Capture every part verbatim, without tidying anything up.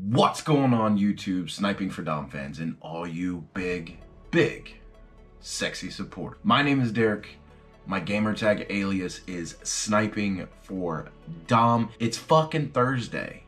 What's going on YouTube, Sniping for Dom fans and all you big, big, sexy support. My name is Derek. My gamertag alias is Sniping for Dom. It's fucking Thursday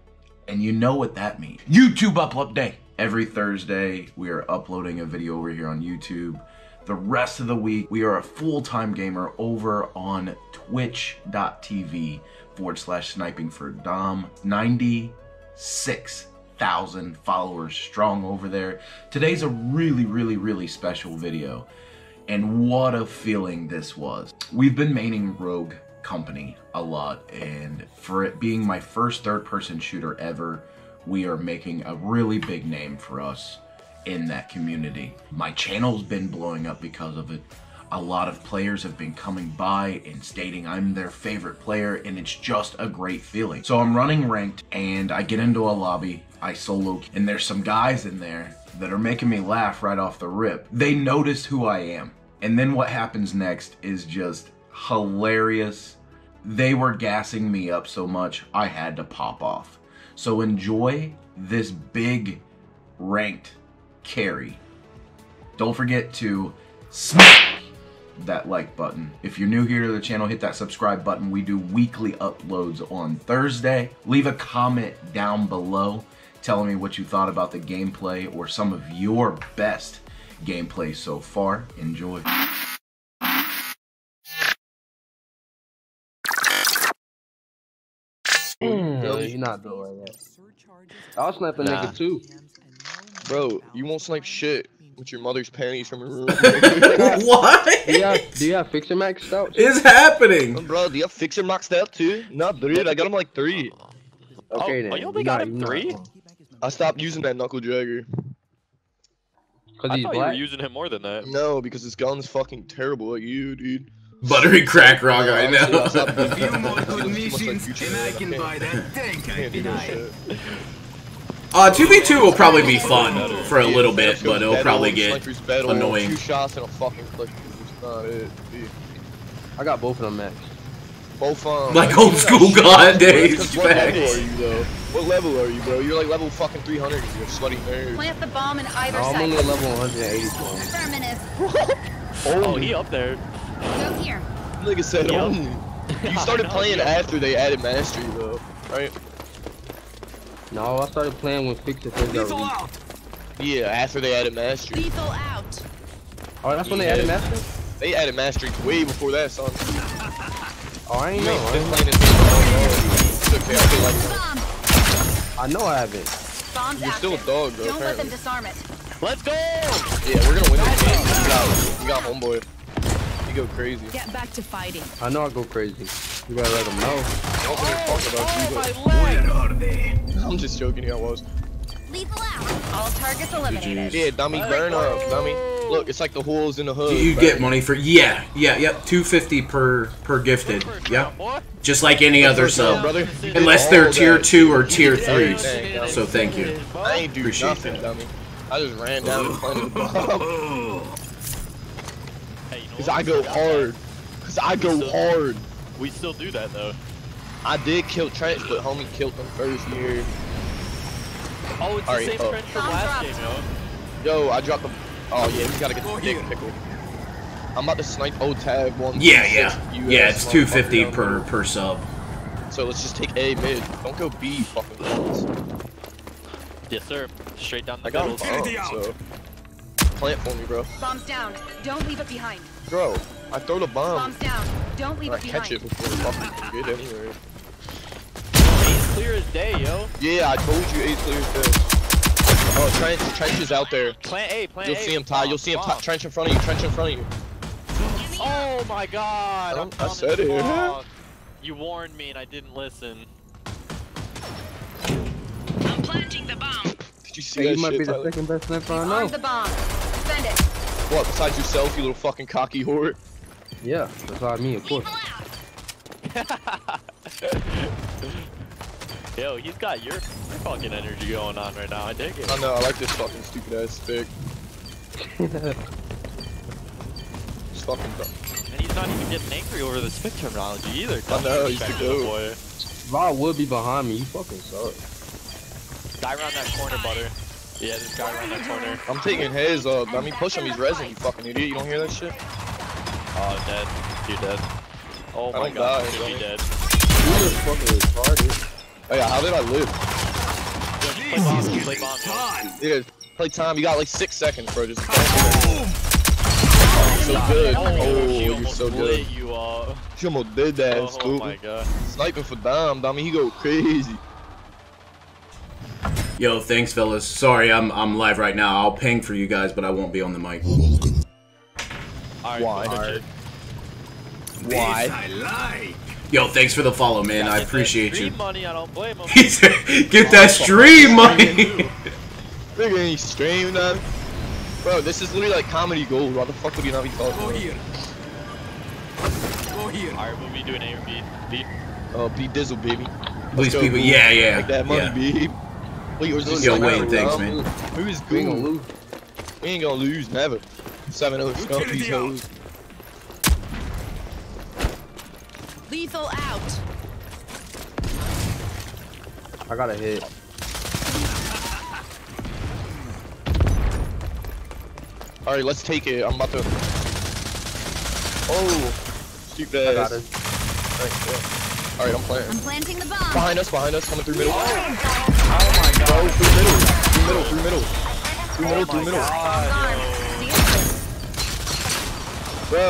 and you know what that means. YouTube upload day. Every Thursday we are uploading a video over here on YouTube. The rest of the week we are a full-time gamer over on twitch.tv forward slash sniping for Dom. ninety-six thousand followers strong over there. Today's a really, really, really special video. And what a feeling this was. We've been maining Rogue Company a lot, and for it being my first third-person shooter ever, we are making a really big name for us in that community. My channel's been blowing up because of it. A lot of players have been coming by and stating I'm their favorite player, and it's just a great feeling. So I'm running ranked and I get into a lobby, I solo, and there's some guys in there that are making me laugh right off the rip. They notice who I am. And then what happens next is just hilarious. They were gassing me up so much, I had to pop off. So enjoy this big ranked carry. Don't forget to smack that like button. If you're new here to the channel, hit that subscribe button. We do weekly uploads on Thursday. Leave a comment down below telling me what you thought about the gameplay or some of your best gameplay so far. Enjoy. Mm, you're not doing like that. I'll snipe a nah. nigga too. Bro, you won't snipe shit with your mother's panties from her room. What? Do you have, do you have Fixer maxed out? It's happening! Oh, bro, do you have Fixer maxed out too? No, dude, I got him like three. Okay, oh, then. Oh, you only got him three? Not. I stopped using that knuckle dragger. I thought black. You were using him more than that. No, because this gun's fucking terrible at you, dude. Buttery crack rock, I know. A few more good missions, and I can buy that tank I denied. Uh, two v two will probably be fun for a little bit, but it'll probably get annoying. Two shots and a fucking click. I got both of them, Max. Both um, like old school god days. What level are you though? What level are you, bro? You're like level fucking three hundred. You're a slutty nerd. Plant the bomb in either side. I'm only level one eighty. Oh, he up there. Go here. Nigga said only. You started playing after they added mastery, though, right? No, I started playing with Fixer first. Lethal out. Yeah, after they added mastery. Lethal out. Oh, that's when they added mastery. They added mastery way before that, son. Oh, I ain't know. I know I haven't. You're still a dog, though. Don't let them disarm it. Let's go! Yeah, we're gonna win this game. You got, you got homeboy. You go crazy. Get back to fighting. I know I go crazy. You gotta let them know. Oh, my leg! I'm just joking. I was. Lethal out. All targets eliminated. Yeah, dummy, burn up, dummy. Look, it's like the holes in the hood. Do you get money for? Yeah, yeah, yep. two fifty per per gifted. Yeah, just like any other sub, unless they're tier two or tier threes. So thank you. I ain't do nothing, dummy. I just ran down and planted the bomb. Cause I go hard. Cause I go hard. We still do that though. I did kill Trench, but homie killed him first year. Oh, it's the same Trench from last game, yo. Yo, I dropped the. Oh yeah, we gotta get the big pickle. I'm about to snipe old tab one. Yeah, yeah, yeah. It's two fifty per per sub. So let's just take A mid. Don't go B, fucking guys. Yes, sir. Straight down the middle. So plant for me, bro. Bombs down. Don't leave it behind. Bro, I throw the bomb. Bombs down. Don't leave it behind. I catch it before the fucking get anywhere. Ace clear as day, yo. Yeah, I told you ace clear as day. Oh, trench, trench is out there. Plant A, plant A. You'll see him, Ty. You'll see him, Ty. Trench in front of you. Trench in front of you. Oh my God! I'm I said it. Long. You warned me, and I didn't listen. I'm planting the bomb. Did you see hey, that you might shit, be the Tyler? Second best sniper I know. The bomb. Send it. What? Besides yourself, you little fucking cocky whore. Yeah, that's what I mean, of course. Yo, he's got your, your fucking energy going on right now, I dig it. I know, I like this fucking stupid ass stick. It's fucking dumb. And he's not even getting angry over the spit terminology either. I know, he's the goat. If I would be behind me, you fucking suck. guy around that corner, butter. Yeah, this guy around that corner. I'm taking his up. I mean, push him. He's resin, you fucking idiot. You don't hear that shit? Oh, dead. You're dead. Oh my god, he should be dead. You're fucking retarded. Oh yeah, how did I live? Play bomb, play bomb. Yeah, play time. You got like six seconds, bro. Just. Oh, so good. Oh, you're so good. You almost did that. Oh, oh my god. Sniping for Dom. Dom, he go crazy. Yo, thanks, fellas. Sorry, I'm I'm live right now. I'll ping for you guys, but I won't be on the mic. All right, why? Why? I like. Yo, thanks for the follow, man. Yeah, I appreciate you. Money, I don't blame him. Get that stream money. Bigger any stream, man. Bro, this is literally like comedy gold. Why the fuck would you not be talking? Go here. Go here. All right, we'll be doing A or B. B. Oh, B Dizzle, baby. Please, go, people. Boo. Yeah, yeah. Like that money, yeah. B. Wait, yo, like, Wayne, thanks, man. Who is going to lose? We ain't gonna lose, never. seven oh, Scumpies, no. Lethal out. I got a hit. All right, let's take it. I'm about to. Oh, stupid. I got it. All right, I'm playing. I'm planting the bomb. Behind us, behind us, coming through middle. Oh my god. Bro, through middle, through middle, through middle, through middle, through middle. Oh bro.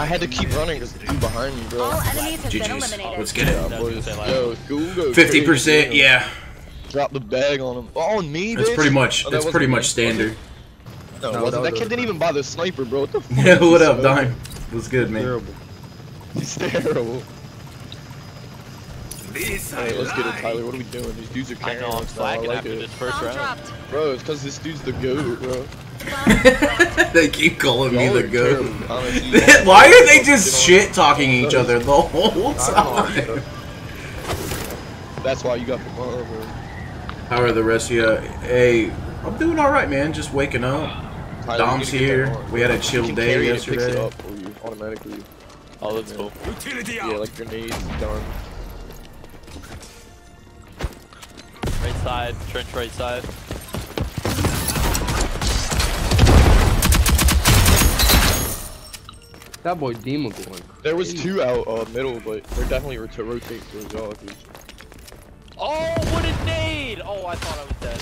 I had to keep running because the dude behind me, bro. All enemies have been eliminated. Let's get it. Yo, fifty percent, yeah. Drop the bag on him. Oh, on me, bitch. That's pretty much, that's pretty much standard. No, it wasn't. That kid didn't even bother sniper, bro. What the fuck? Yeah, what up, Dime? What's good, man? Terrible. He's terrible. Hey, let's get it, Tyler. What are we doing? These dudes are carrying on. I like it. First round. Bro, it's because this dude's the GOAT, bro. They keep calling me the GOAT. Why are they just shit talking each other the whole time? That's why you got the ball over. How are the rest of you? Hey, I'm doing alright, man. Just waking up. Dom's here. We had a chill day yesterday. Automatically. Oh, that's cool. Yeah, like grenades, done. Right side, trench right side. That boy Dima going. There was two out uh, middle, but they're definitely to rotate through the dog. Oh, what a nade! Oh, I thought I was dead.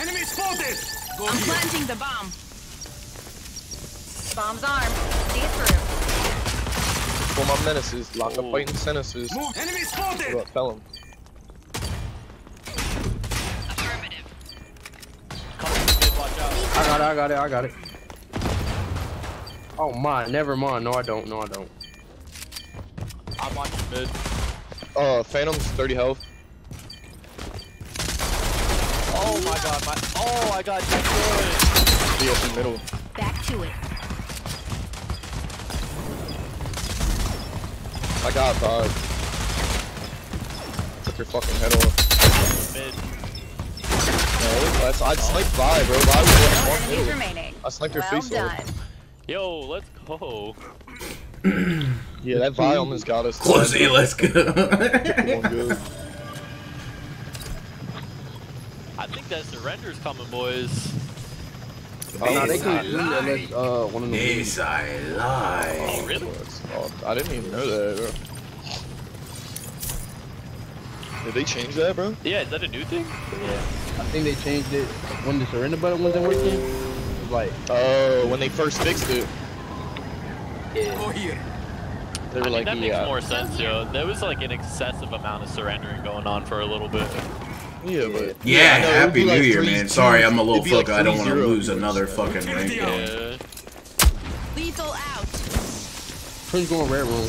Enemy spotted! Go I'm here. Planting the bomb. Bomb's armed. See it through. For my menaces, lock oh. up fighting sentences. Move. Enemy spotted! What about, tell him. I got it, I got it, I got it. Oh my, never mind. No, I don't, no, I don't. I'm on mid. Uh, Phantom's thirty health. Oh my god, my. Oh, I got destroyed. He up in middle. Back to it. I got five. Took your fucking head off. Mid. No, I'd snipe by, bro. I was remaining. I sniped your face off. Yo, let's go. Yeah, that Vi almost got us. Closey, let's go. I think that surrender's coming, boys. Oh, no, they can do that. That's, uh, one of the. Yes, I lie. Oh, really? I didn't even know that, bro. Did they change that, bro? Yeah, is that a new thing? Yeah. I think they changed it when the surrender button wasn't working. It was like, oh, when they first fixed it. Yeah. They were I like, mean, that yeah. makes more sense, yo. There was like an excessive amount of surrendering going on for a little bit. Yeah, but. Yeah, yeah no, Happy New like Year, three, man. Two, Sorry, I'm a little fuck. Like I don't want to lose another fucking rank. Yeah. Lethal out. Prince going rare roll.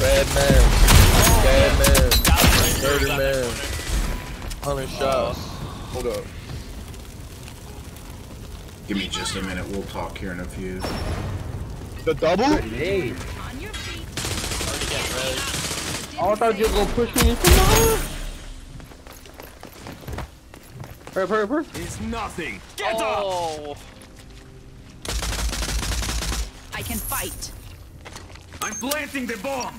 Bad man, bad man, murder man, one hundred shots. Hold up. Give me just a minute, we'll talk here in a few. The double? Hey. Oh, I thought you were gonna push me in tomorrow. Hurry up, hurry up, hurry up. It's nothing. Get oh. up! can fight. I'm planting the bomb.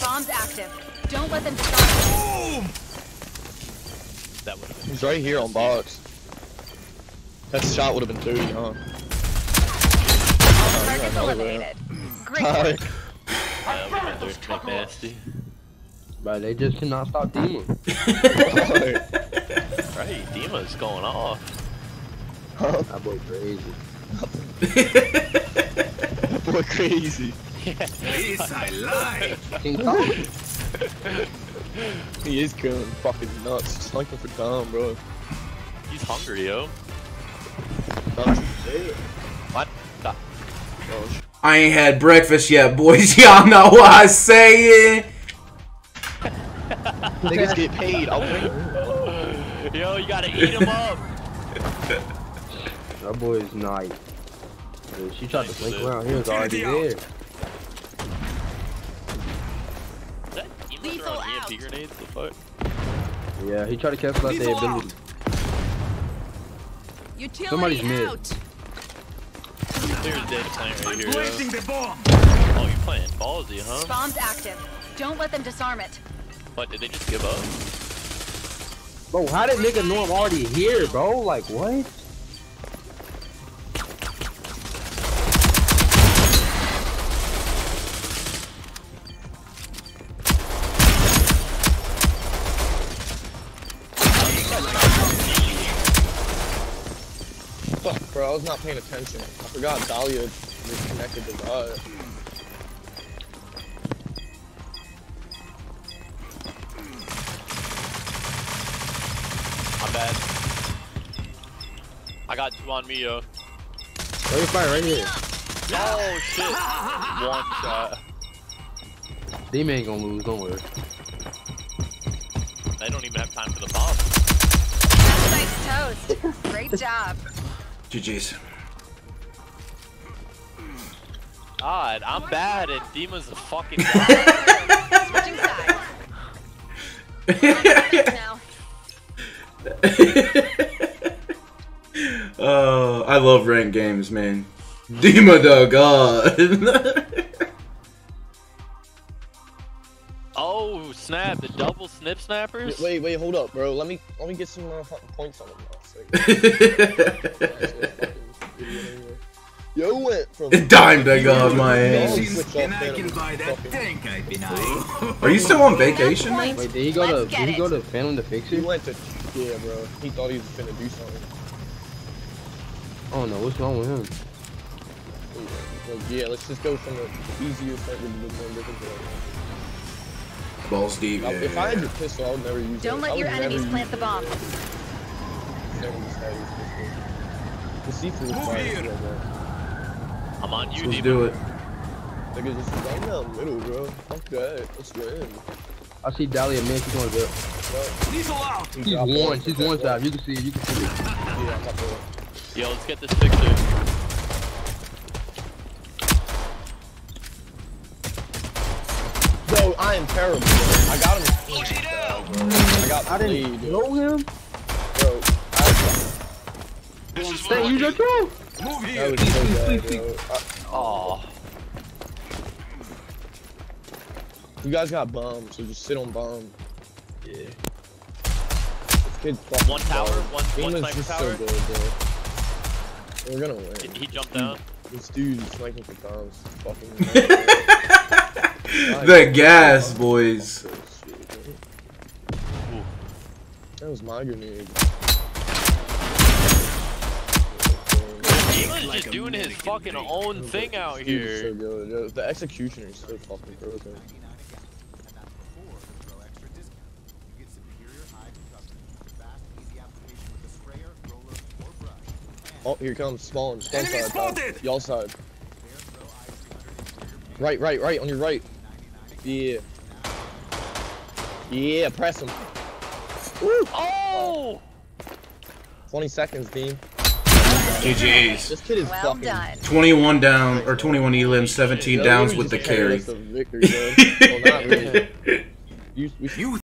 Bomb's active. Don't let them stop. Boom! That would have been. He's right here on box. That shot would have been thirty, huh? Oh, target's eliminated. Great work. Yeah, they're pretty nasty. Bro, they just cannot stop Dima. Right, Dima's going off. Huh? That boy crazy. That boy crazy. Please, I lie. He is going fucking nuts. Sniping for Dom, bro. He's hungry, yo. What the? Oh, I ain't had breakfast yet, boys. Y'all know what I saying. Niggas get paid. I'll wait. Yo, you gotta eat him up. That boy is nice. Dude, she tried nice to blink around. He was already there. Lethal out. Grenades, the fuck? Yeah, he tried to cancel out their ability. Utility somebody's mid. Out. There's dead time right I'm here. Placing the bomb. Oh, you're playing ballsy, huh? Bomb's active. Don't let them disarm it. What? Did they just give up? Bro, how did nigga know I'm already here, bro? Like what? Fuck, bro, I was not paying attention. I forgot Dahlia disconnected the dot. I'm bad. I got two on me, yo. Where you fighting right here? Oh shit! One shot. Dima ain't gonna lose, don't worry. They don't even have time for the bomb. Nice toast. Great job. G G's. God, I'm bad and Dima's a fucking Oh, I love ranked games, man. Dima da god. Oh snap, the double snip snappers? Wait, wait, hold up, bro. Let me let me get some uh, points on them. Yo went from dime that god my ass. And I can buy that tank I've been eyeing. Are you still on vacation? Wait, did he go Let's to did he go to Phantom to fix it? He went to yeah, bro. He thought he was finna do something. Oh no, what's wrong with him? Well, yeah, let's just go from the easiest thing to the one. Balls deep. Yeah. If I had your pistol, I would never use it. Don't let your enemies plant the bomb. The seafood fire. I'm on you, Dima. Do it. Look at this right down the middle, bro. Fuck that. Let's win. I see Dahlia, man. She's going to go. He's allowed. She's one. She's one side. You can see it. You can see it. Yeah, I'm not going. Yo, let's get this picture. Bro, I am terrible. Bro. I got him. Oh, I got. I didn't dude. know him. Bro. This is what you got to move here. Oh. You guys got bombs, so just sit on bomb. Yeah. One tower, one sniper tower. We're gonna win. Did he jump down? This dude is sniping for bombs. Fucking. The gas, boys. That was my grenade. Dima's just doing his fucking own thing out here. The execution is so fucking broken. Oh, here comes spawn. Spawn side. Y'all side. Right, right, right. On your right. Yeah. Yeah. Press him. Woo. Oh. twenty seconds, team. G G's. This kid is well fucking done. twenty-one down, or twenty-one elim, seventeen downs with the carry. Victory, well, really. you, you